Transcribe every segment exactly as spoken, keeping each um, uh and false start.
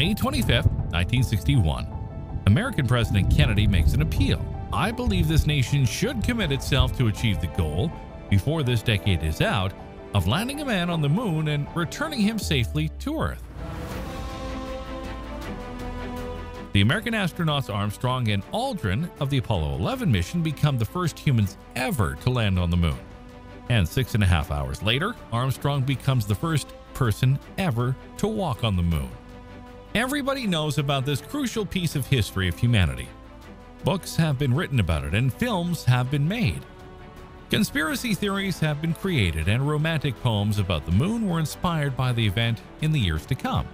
May twenty-fifth, nineteen sixty-one, American President Kennedy makes an appeal. I believe this nation should commit itself to achieve the goal, before this decade is out, of landing a man on the moon and returning him safely to Earth. The American astronauts Armstrong and Aldrin of the Apollo eleven mission become the first humans ever to land on the moon. And six and a half hours later, Armstrong becomes the first person ever to walk on the moon. Everybody knows about this crucial piece of history of humanity. Books have been written about it and films have been made. Conspiracy theories have been created and romantic poems about the moon were inspired by the event in the years to come.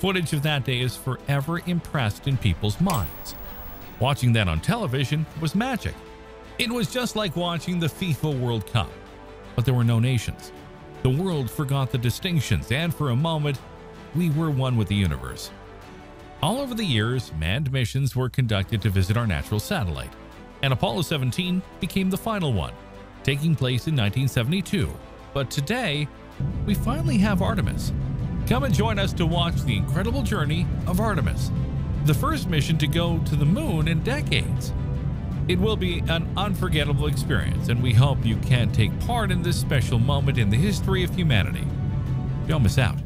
Footage of that day is forever impressed in people's minds. Watching that on television was magic. It was just like watching the FIFA World Cup, but there were no nations. The world forgot the distinctions, and for a moment, we were one with the universe. All over the years, manned missions were conducted to visit our natural satellite. And Apollo seventeen became the final one, taking place in nineteen seventy-two. But today, we finally have Artemis. Come and join us to watch the incredible journey of Artemis, the first mission to go to the moon in decades. It will be an unforgettable experience, and we hope you can take part in this special moment in the history of humanity. Don't miss out.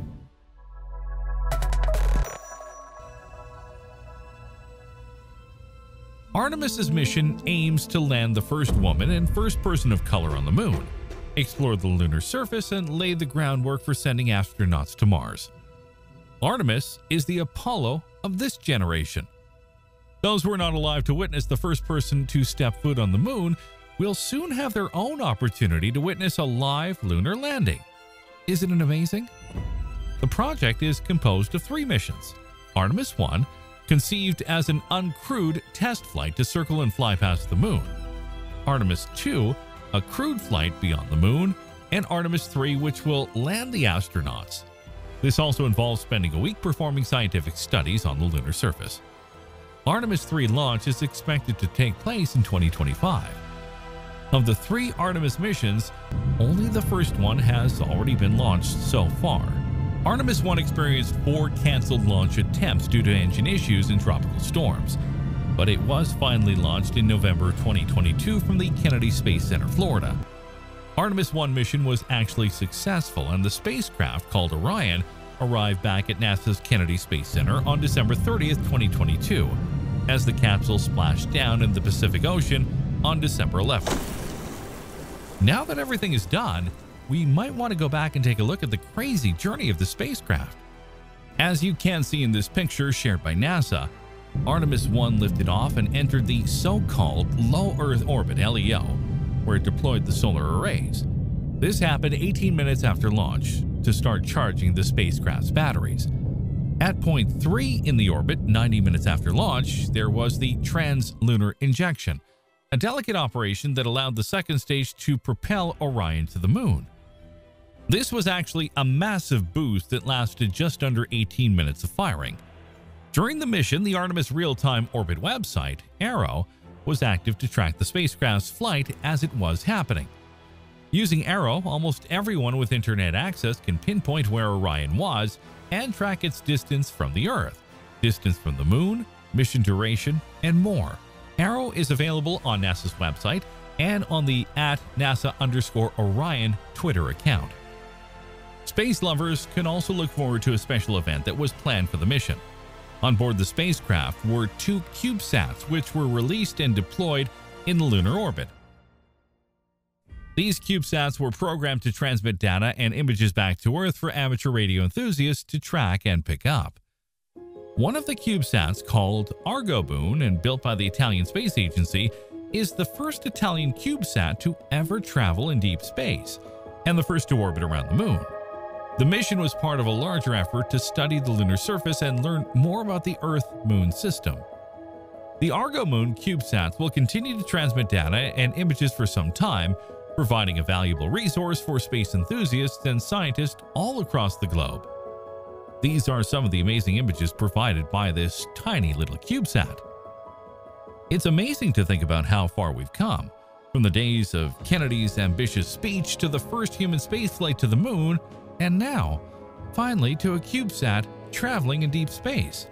Artemis's mission aims to land the first woman and first person of color on the moon, explore the lunar surface, and lay the groundwork for sending astronauts to Mars. Artemis is the Apollo of this generation. Those who are not alive to witness the first person to step foot on the moon will soon have their own opportunity to witness a live lunar landing. Isn't it amazing? The project is composed of three missions. Artemis one, conceived as an uncrewed test flight to circle and fly past the moon, Artemis two, a crewed flight beyond the moon, and Artemis three, which will land the astronauts. This also involves spending a week performing scientific studies on the lunar surface. Artemis three launch is expected to take place in twenty twenty-five. Of the three Artemis missions, only the first one has already been launched so far. Artemis one experienced four canceled launch attempts due to engine issues and tropical storms, but it was finally launched in November twenty twenty-two from the Kennedy Space Center, Florida. Artemis one mission was actually successful, and the spacecraft, called Orion, arrived back at NASA's Kennedy Space Center on December thirtieth, twenty twenty-two, as the capsule splashed down in the Pacific Ocean on December eleventh. Now that everything is done, we might want to go back and take a look at the crazy journey of the spacecraft. As you can see in this picture shared by NASA, Artemis one lifted off and entered the so-called Low Earth Orbit (L E O), where it deployed the solar arrays. This happened eighteen minutes after launch to start charging the spacecraft's batteries. At point three in the orbit, ninety minutes after launch, there was the Translunar Injection, a delicate operation that allowed the second stage to propel Orion to the moon. This was actually a massive boost that lasted just under eighteen minutes of firing. During the mission, the Artemis real-time orbit website, Arrow, was active to track the spacecraft's flight as it was happening. Using Arrow, almost everyone with internet access can pinpoint where Orion was and track its distance from the Earth, distance from the moon, mission duration, and more. Arrow is available on NASA's website and on the at NASA underscore Orion Twitter account. Space lovers can also look forward to a special event that was planned for the mission. On board the spacecraft were two CubeSats, which were released and deployed in the lunar orbit. These CubeSats were programmed to transmit data and images back to Earth for amateur radio enthusiasts to track and pick up. One of the CubeSats, called ArgoMoon and built by the Italian Space Agency, is the first Italian CubeSat to ever travel in deep space and the first to orbit around the moon. The mission was part of a larger effort to study the lunar surface and learn more about the Earth-Moon system. The ArgoMoon CubeSats will continue to transmit data and images for some time, providing a valuable resource for space enthusiasts and scientists all across the globe. These are some of the amazing images provided by this tiny little CubeSat. It's amazing to think about how far we've come, from the days of Kennedy's ambitious speech to the first human spaceflight to the moon, and now, finally, to a CubeSat traveling in deep space.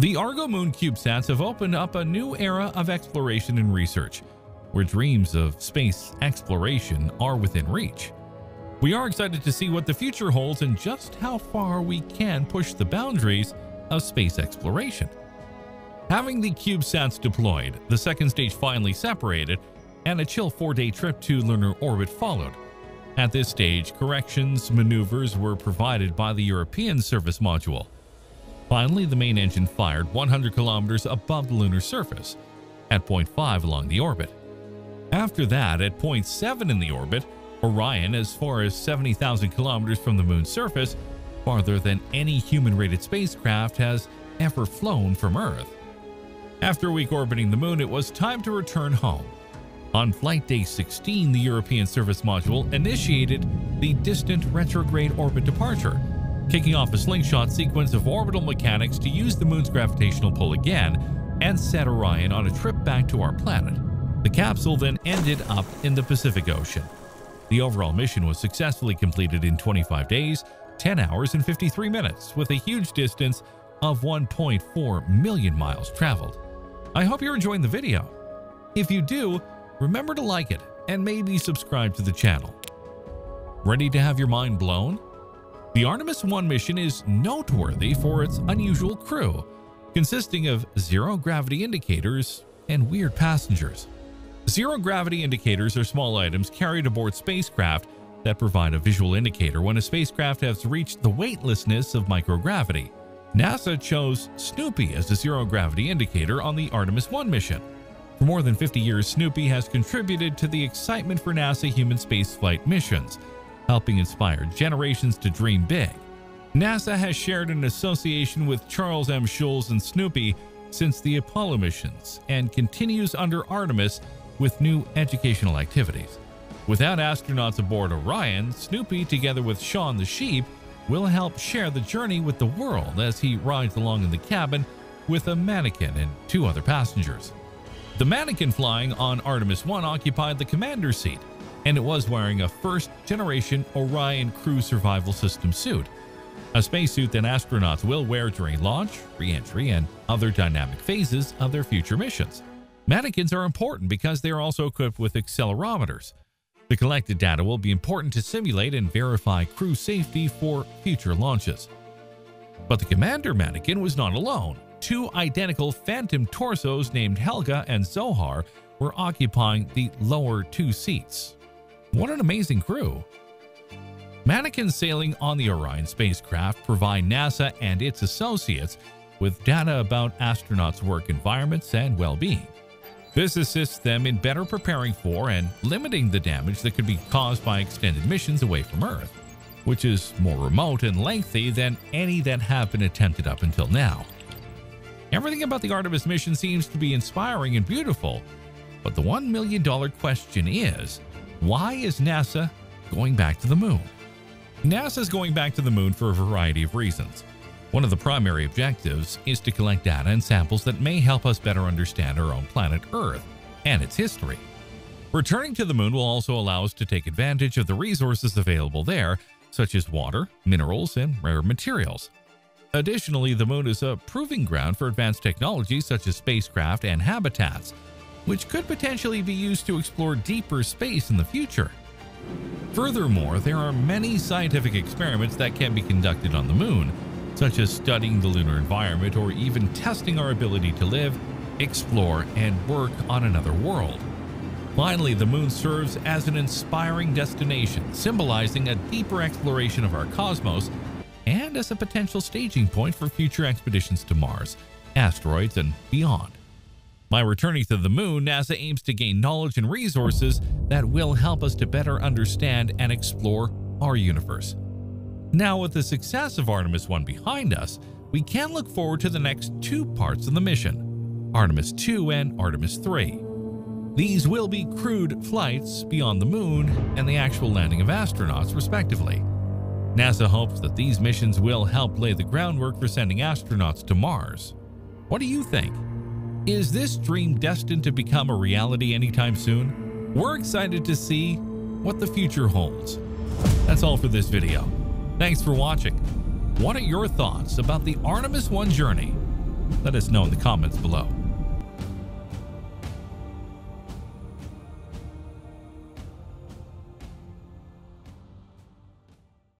The ArgoMoon CubeSats have opened up a new era of exploration and research, where dreams of space exploration are within reach. We are excited to see what the future holds and just how far we can push the boundaries of space exploration. Having the CubeSats deployed, the second stage finally separated, and a chill four-day trip to lunar orbit followed. At this stage, corrections maneuvers were provided by the European service module. Finally, the main engine fired one hundred kilometers above the lunar surface, at point five along the orbit. After that, at point seven in the orbit, Orion, as far as seventy thousand kilometers from the moon's surface, farther than any human-rated spacecraft has ever flown from Earth. After a week orbiting the moon, it was time to return home. On flight day sixteen, the European service module initiated the distant retrograde orbit departure, kicking off a slingshot sequence of orbital mechanics to use the moon's gravitational pull again and set Orion on a trip back to our planet. The capsule then ended up in the Pacific Ocean. The overall mission was successfully completed in twenty-five days, ten hours and fifty-three minutes, with a huge distance of one point four million miles traveled. I hope you're enjoying the video. If you do, remember to like it and maybe subscribe to the channel. Ready to have your mind blown? The Artemis one mission is noteworthy for its unusual crew, consisting of zero-gravity indicators and weird passengers. Zero-gravity indicators are small items carried aboard spacecraft that provide a visual indicator when a spacecraft has reached the weightlessness of microgravity. NASA chose Snoopy as a zero-gravity indicator on the Artemis one mission. For more than fifty years, Snoopy has contributed to the excitement for NASA human spaceflight missions, helping inspire generations to dream big. NASA has shared an association with Charles M. Schulz and Snoopy since the Apollo missions and continues under Artemis with new educational activities. Without astronauts aboard Orion, Snoopy, together with Shaun the Sheep, will help share the journey with the world as he rides along in the cabin with a mannequin and two other passengers. The mannequin flying on Artemis one occupied the commander's seat, and it was wearing a first-generation Orion Crew Survival System suit, a spacesuit that astronauts will wear during launch, re-entry, and other dynamic phases of their future missions. Mannequins are important because they are also equipped with accelerometers. The collected data will be important to simulate and verify crew safety for future launches. But the commander mannequin was not alone. Two identical phantom torsos named Helga and Zohar were occupying the lower two seats. What an amazing crew! Mannequins sailing on the Orion spacecraft provide NASA and its associates with data about astronauts' work environments and well-being. This assists them in better preparing for and limiting the damage that could be caused by extended missions away from Earth, which is more remote and lengthy than any that have been attempted up until now. Everything about the Artemis mission seems to be inspiring and beautiful, but the one million dollar question is, why is NASA going back to the moon? NASA's going back to the moon for a variety of reasons. One of the primary objectives is to collect data and samples that may help us better understand our own planet Earth and its history. Returning to the moon will also allow us to take advantage of the resources available there, such as water, minerals, and rare materials. Additionally, the moon is a proving ground for advanced technologies such as spacecraft and habitats, which could potentially be used to explore deeper space in the future. Furthermore, there are many scientific experiments that can be conducted on the moon, such as studying the lunar environment or even testing our ability to live, explore, and work on another world. Finally, the moon serves as an inspiring destination, symbolizing a deeper exploration of our cosmos and as a potential staging point for future expeditions to Mars, asteroids, and beyond. By returning to the moon, NASA aims to gain knowledge and resources that will help us to better understand and explore our universe. Now, with the success of Artemis one behind us, we can look forward to the next two parts of the mission, Artemis two and Artemis three. These will be crewed flights beyond the moon and the actual landing of astronauts, respectively. NASA hopes that these missions will help lay the groundwork for sending astronauts to Mars. What do you think? Is this dream destined to become a reality anytime soon? We're excited to see what the future holds. That's all for this video. Thanks for watching. What are your thoughts about the Artemis one journey? Let us know in the comments below.